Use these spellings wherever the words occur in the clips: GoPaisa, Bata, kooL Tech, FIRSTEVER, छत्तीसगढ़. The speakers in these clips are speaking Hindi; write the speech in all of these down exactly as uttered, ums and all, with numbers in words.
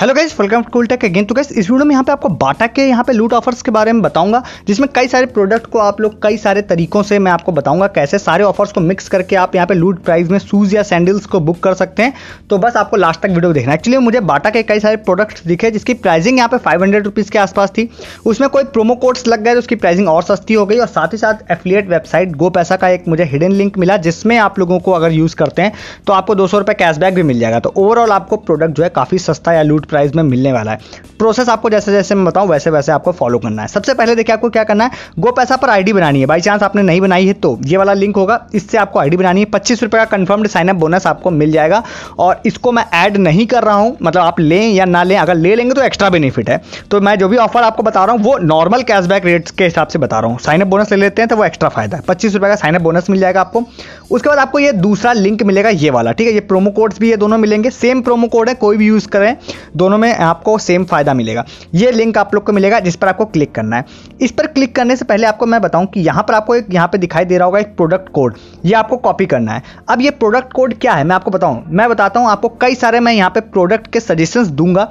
Hello guys, welcome to cool tech again. तो गाइस इस वीडियो में यहाँ पे आपको बाटा के यहाँ पे लूट ऑफर्स के बारे में बताऊंगा, जिसमें कई सारे प्रोडक्ट को आप लोग कई सारे तरीकों से मैं आपको बताऊंगा कैसे सारे ऑफर्स को मिक्स करके आप यहाँ पे लूट प्राइस में शूज़ या सैंडल्स को बुक कर सकते हैं। तो बस आपको लास्ट तक वीडियो देखना है। एक्चुअली मुझे बाटा के कई सारे प्रोडक्ट्स दिखे जिसकी प्राइसिंग यहाँ पे फाइव हंड्रेड रुपीज़ के आसपास थी। उसमें कोई प्रोमो कोड्स लग गए तो उसकी प्राइसिंग और सस्ती हो गई। और साथ ही साथ एफिलिएट वेबसाइट गोपैसा का एक मुझे हिडन लिंक मिला, जिसमें आप लोगों को अगर यूज़ करते हैं तो आपको दो सौ रुपये कैशबैक भी मिल जाएगा। तो ओवरऑल आपको प्रोडक्ट जो है काफ़ी सस्ता या लूट प्राइस में मिलने वाला है। प्रोसेस आपको जैसे जैसे मैं बताऊं वैसे वैसे आपको फॉलो करना है। सबसे पहले देखिए आपको क्या करना है, गोपैसा पर आईडी बनानी है। बाई चांस आपने नहीं बनाई है तो ये वाला लिंक होगा, इससे आपको आईडी बनानी है। पच्चीस रुपये का कंफर्म्ड साइनअप बोनस आपको मिल जाएगा। और इसको मैं ऐड नहीं कर रहा हूँ, मतलब आप लें या ना लें, अगर ले लेंगे तो एक्स्ट्रा बेनिफिट है। तो मैं जो भी ऑफर आपको बता रहा हूँ वो नॉर्मल कैशबैक रेट्स के हिसाब से बता रहा हूँ। साइनअप बोनस ले लेते हैं तो वो एक्स्ट्रा फायदा है। पच्चीस रुपये का साइनअप बोनस मिल जाएगा आपको। उसके बाद आपको ये दूसरा लिंक मिलेगा, ये वाला, ठीक है। ये प्रोमो कोड्स भी ये दोनों मिलेंगे, सेम प्रोमो कोड है, कोई भी यूज़ करें दोनों में आपको सेम फायदा मिलेगा। ये लिंक आप लोग को मिलेगा जिस पर आपको क्लिक करना है। इस पर क्लिक करने से पहले आपको मैं बताऊं कि यहाँ पर आपको एक यहाँ पे दिखाई दे रहा होगा एक प्रोडक्ट कोड, ये आपको कॉपी करना है। अब ये प्रोडक्ट कोड क्या है मैं आपको बताऊं, मैं बताता हूँ आपको। कई सारे मैं यहाँ पे प्रोडक्ट के सजेशंस दूंगा।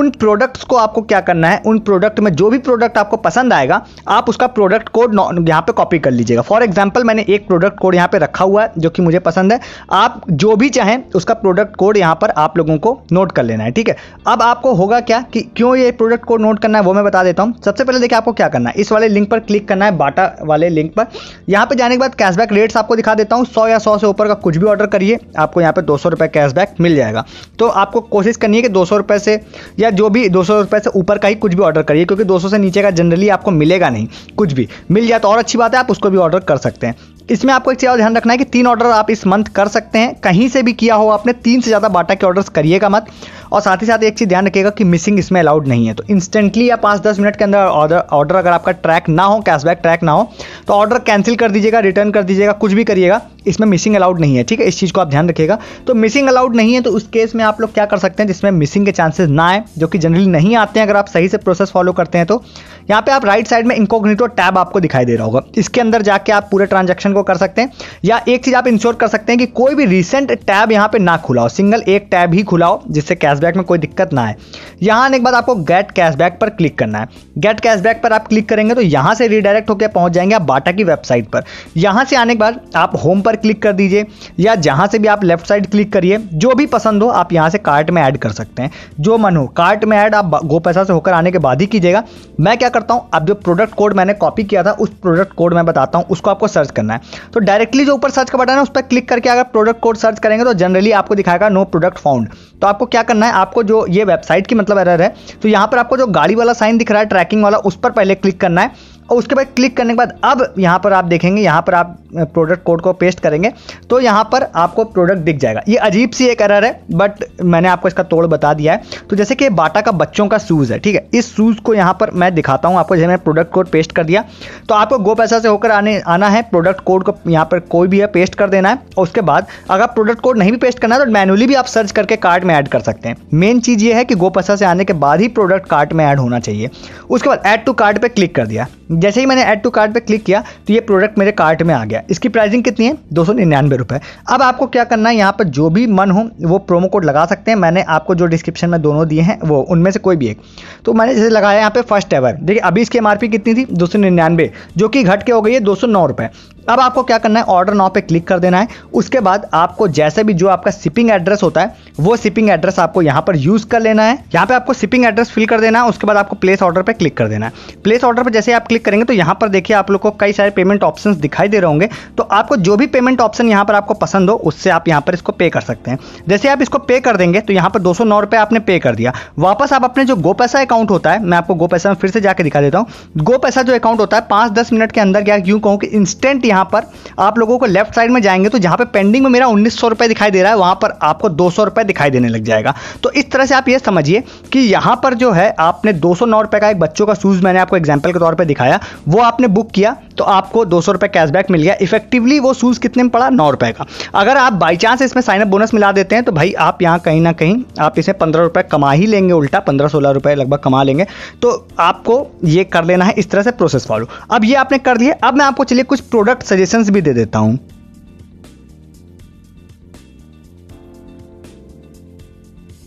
उन प्रोडक्ट्स को आपको क्या करना है, उन प्रोडक्ट में जो भी प्रोडक्ट आपको पसंद आएगा आप उसका प्रोडक्ट कोड यहाँ पर कॉपी कर लीजिएगा। फॉर एग्जाम्पल मैंने एक प्रोडक्ट कोड यहाँ पर रखा हुआ है जो कि मुझे पसंद है। आप जो भी चाहें उसका प्रोडक्ट कोड यहाँ पर आप लोगों को नोट कर लेना है, ठीक है। अब आपको होगा क्या कि क्यों ये प्रोडक्ट कोड नोट करना है वो मैं बता देता हूं। सबसे पहले देखिए आपको क्या करना है, इस वाले लिंक पर क्लिक करना है, बाटा वाले लिंक पर। यहाँ पे जाने के बाद कैशबैक रेट्स आपको दिखा देता हूं। सौ या सौ से ऊपर का कुछ भी ऑर्डर करिए आपको यहाँ पे दो सौ रुपये कैशबैक मिल जाएगा। तो आपको कोशिश करनी है कि दो सौ रुपये से या जो भी दो सौ रुपये से ऊपर का ही कुछ भी ऑर्डर करिए, क्योंकि दो सौ से नीचे का जनरली आपको मिलेगा नहीं। कुछ भी मिल जाए तो और अच्छी बात है, आप उसको भी ऑर्डर कर सकते हैं। इसमें आपको एक चीज़ और ध्यान रखना है कि तीन ऑर्डर आप इस मंथ कर सकते हैं। कहीं से भी किया हो आपने, तीन से ज़्यादा बाटा के ऑर्डर्स करिएगा मत। और साथ ही साथ एक चीज़ ध्यान रखिएगा कि मिसिंग इसमें अलाउड नहीं है। तो इंस्टेंटली या पाँच दस मिनट के अंदर ऑर्डर ऑर्डर अगर आपका ट्रैक ना हो, कैशबैक ट्रैक ना हो, तो ऑर्डर कैंसिल कर दीजिएगा, रिटर्न कर दीजिएगा, कुछ भी करिएगा। इसमें मिसिंग अलाउड नहीं है, ठीक है। इस चीज़ को आप ध्यान रखिएगा। तो मिसिंग अलाउड नहीं है तो उस केस में आप लोग क्या कर सकते हैं जिसमें मिसिंग के चांसेस ना आए, जो कि जनरली नहीं आते हैं अगर आप सही से प्रोसेस फॉलो करते हैं। तो यहाँ पे आप राइट साइड में इनकॉग्निटो टैब आपको दिखाई दे रहा होगा, इसके अंदर जाके आप पूरे ट्रांजैक्शन को कर सकते हैं। या एक चीज़ आप इंश्योर कर सकते हैं कि कोई भी रिसेंट टैब यहाँ पे ना खुलाओ, सिंगल एक टैब ही खुलाओ, जिससे कैशबैक में कोई दिक्कत ना आए। यहाँ आने के बाद आपको गेट कैशबैक पर क्लिक करना है। गेट कैशबैक पर आप क्लिक करेंगे तो यहाँ से रिडायरेक्ट होकर पहुँच जाएंगे आप बाटा की वेबसाइट पर। यहाँ से आने के बाद आप होम पर क्लिक कर दीजिए या जहाँ से भी आप लेफ्ट साइड क्लिक करिए, जो भी पसंद हो आप यहाँ से कार्ट में ऐड कर सकते हैं, जो मन हो। कार्ट में ऐड आप गोपैसा से होकर आने के बाद ही कीजिएगा। मैं क्या करता हूँ, अब जो प्रोडक्ट कोड मैंने कॉपी किया था उस प्रोडक्ट कोड मैं बताता हूँ, उसको आपको सर्च करना है। तो डायरेक्टली जो ऊपर सर्च का बटन है उस पर क्लिक करके अगर प्रोडक्ट कोड सर्च करेंगे तो जनरली आपको दिखाएगा नो प्रोडक्ट फाउंड। तो आपको क्या करना है, आपको जो ये वेबसाइट की मतलब एरर है, तो यहाँ पर आपको जो गाड़ी वाला साइन दिख रहा है ट्रैकिंग वाला, उस पर पहले क्लिक करना है। और उसके बाद क्लिक करने के बाद अब यहाँ पर आप देखेंगे, यहाँ पर आप प्रोडक्ट कोड को पेस्ट करेंगे तो यहाँ पर आपको प्रोडक्ट दिख जाएगा। ये अजीब सी एक एरर है बट मैंने आपको इसका तोड़ बता दिया है। तो जैसे कि बाटा का बच्चों का शूज़ है, ठीक है। इस शूज़ को यहाँ पर मैं दिखाता हूँ आपको। जैसे मैंने प्रोडक्ट कोड पेस्ट कर दिया तो आपको गोपैसा से होकर आने आना है, प्रोडक्ट कोड को यहाँ पर कोई भी है पेस्ट कर देना है। और उसके बाद अगर प्रोडक्ट कोड नहीं भी पेस्ट करना है तो मैनुअली भी आप सर्च करके कार्ट में ऐड कर सकते हैं। मेन चीज़ ये है कि गोपैसा से आने के बाद ही प्रोडक्ट कार्ट में ऐड होना चाहिए। उसके बाद ऐड टू कार्ट पर क्लिक कर दिया। जैसे ही मैंने ऐड टू कार्ट पे क्लिक किया तो ये प्रोडक्ट मेरे कार्ट में आ गया। इसकी प्राइसिंग कितनी है, दो सौ निन्यानवे रुपये। अब आपको क्या करना है, यहाँ पर जो भी मन हो वो प्रोमो कोड लगा सकते हैं। मैंने आपको जो डिस्क्रिप्शन में दोनों दिए हैं वो उनमें से कोई भी एक, तो मैंने जैसे लगाया यहाँ पे फर्स्ट एवर। देखिए अभी इसकी एमआरपी कितनी थी, दो सौ निन्यानवे, जो कि घट के हो गई है दो सौ नौ रुपये। अब आपको क्या करना है, ऑर्डर नाउ पे क्लिक कर देना है। उसके बाद आपको जैसे भी जो आपका शिपिंग एड्रेस होता है वो शिपिंग एड्रेस आपको यहाँ पर यूज़ कर लेना है। यहाँ पे आपको शिपिंग एड्रेस फिल कर देना है। उसके बाद आपको प्लेस ऑर्डर पे क्लिक कर देना है। प्लेस ऑर्डर पे जैसे आप क्लिक करेंगे तो यहाँ पर देखिए आप लोग को कई सारे पेमेंट ऑप्शंस दिखाई दे रहे होंगे। तो आपको जो भी पेमेंट ऑप्शन यहाँ पर आपको पसंद हो उससे आप यहाँ पर इसको पे कर सकते हैं। जैसे आप इसको पे कर देंगे तो यहाँ पर दो सौ नौ रुपये आपने पे कर दिया। वापस आप अपने जो गोपैसा अकाउंट होता है, मैं आपको गोपैसा में फिर से जाकर दिखा देता हूँ। गोपैसा जो अकाउंट होता है पाँच दस मिनट के अंदर, क्या यूँ कहूँ कि इंस्टेंट यहाँ पर आप लोगों को लेफ्ट साइड में जाएंगे तो जहां पे पेंडिंग में मेरा उन्नीस सौ रुपए दिखाई दे रहा है वहां पर आपको दो सौ रुपए दिखाई देने लग जाएगा। तो इस तरह से आप ये समझिए कि यहां पर जो है आपने दो सौ नौ रुपए का एक बच्चों का शूज मैंने आपको एग्जाम्पल के तौर पे दिखाया, वो आपने बुक किया तो आपको दो सौ रुपए कैशबैक मिल गया। इफेक्टिवली वो शूज कितने में पड़ा, नौ रुपए का। अगर आप बाई चांस इसमें साइनअप बोनस मिला देते हैं तो भाई आप यहाँ कहीं ना कहीं आप इसे पंद्रह रुपए कमा ही लेंगे, उल्टा पंद्रह सोलह रुपए लगभग कमा लेंगे। तो आपको ये कर लेना है, इस तरह से प्रोसेस फॉलो। अब ये आपने कर लिया। अब मैं आपको चलिए कुछ प्रोडक्ट सजेशंस भी दे देता हूं।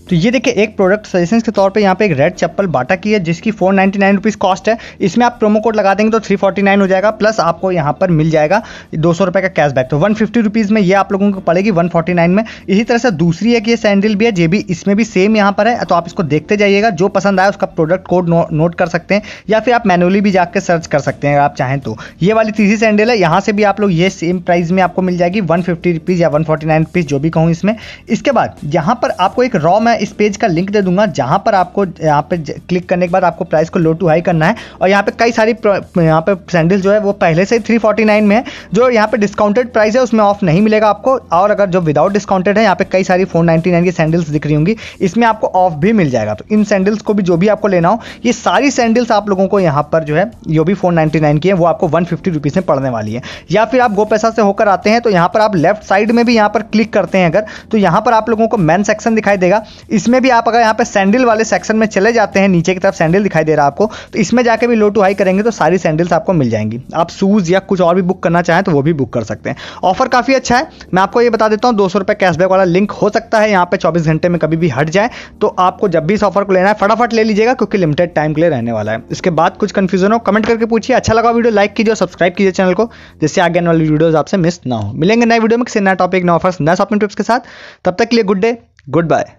तो ये देखिए एक प्रोडक्ट सजेशन के तौर पे यहाँ पे एक रेड चप्पल बाटा की है जिसकी four ninety nine rupees cost है। इसमें आप प्रोमो कोड लगा देंगे तो थ्री फोर्टी नाइन हो जाएगा, प्लस आपको यहाँ पर मिल जाएगा दो सौ रुपये का कैशबैक, तो वन फिफ्टी रुपीज़ में ये आप लोगों को पड़ेगी वन फोर्टी नाइन में। इसी तरह से दूसरी है कि ये सैंडल भी है, जे भी इसमें भी सेम यहाँ पर है, तो आप इसको देखते जाइएगा। जो पसंद आए उसका प्रोडक्ट कोड नो, नोट कर सकते हैं या फिर आप मैनुअली भी जाकर सर्च कर सकते हैं अगर आप चाहें तो। ये वाली तीसरी सैंडल है, यहाँ से भी आप लोग ये सेम प्राइस में आपको मिल जाएगी वन फिफ्टी रुपीज़ या वन फोर्टी नाइन रुपीज़ जो भी कहूँ इसमें। इसके बाद यहाँ पर आपको एक रॉ में इस पेज का लिंक दे दूंगा, जहां पर आपको यहां पे क्लिक करने के बाद आपको प्राइस को लो टू हाई करना है। और यहां पे कई सारी यहां पे सैंडल जो है वो पहले से ही थ्री फोर्टी नाइन में है, जो यहां पे डिस्काउंटेड प्राइस है उसमें ऑफ नहीं मिलेगा आपको। और अगर जो विदाउट डिस्काउंटेड है यहां पे कई सारी फोर नाइन्टी नाइन की सैंडल्स दिख रही होंगी, इसमें आपको ऑफ भी मिल जाएगा। तो इन सैंडल्स को भी जो भी आपको लेना हो, ये सारी सैंडल्स आप लोगों को यहाँ पर जो है जो भी फोर नाइन्टी नाइन की है वो आपको वन फिफ्टी रुपीज़ में पड़ने वाली है। या फिर आप गोपैसा से होकर आते हैं तो यहाँ पर आप लेफ्ट साइड में भी यहाँ पर क्लिक करते हैं अगर, तो यहाँ पर आप लोगों को मेन सेक्शन दिखाई देगा। इसमें भी आप अगर यहाँ पे सैंडल वाले सेक्शन में चले जाते हैं, नीचे की तरफ सैंडल दिखाई दे रहा है आपको, तो इसमें जाके भी लो टू हाई करेंगे तो सारी सैंडल्स आपको मिल जाएंगी। आप शूज़ या कुछ और भी बुक करना चाहें तो वो भी बुक कर सकते हैं। ऑफर काफ़ी अच्छा है, मैं आपको ये बता देता हूँ। दो सौ रुपये कैशबैक वाला लिंक हो सकता है यहाँ पर चौबीस घंटे में कभी भी हट जाए, तो आपको जब भी इस ऑफर को लेना है फटाफट ले लीजिएगा क्योंकि लिमिटेड टाइम के लिए रहने वाला है। इसके बाद कुछ कन्फ्यूजन हो कमेंट करके पूछिए। अच्छा लगा वीडियो लाइक कीजिए और सब्सक्राइब कीजिए चैनल को, जिससे आगे आने वाली वीडियोज़ आपसे मिस ना हो। मिलेंगे नए वीडियो में किसी नया टॉपिक, नए ऑफर्स, नए शॉपिंग टिप्स के साथ। तब तक के लिए गुड डे, गुड बाय।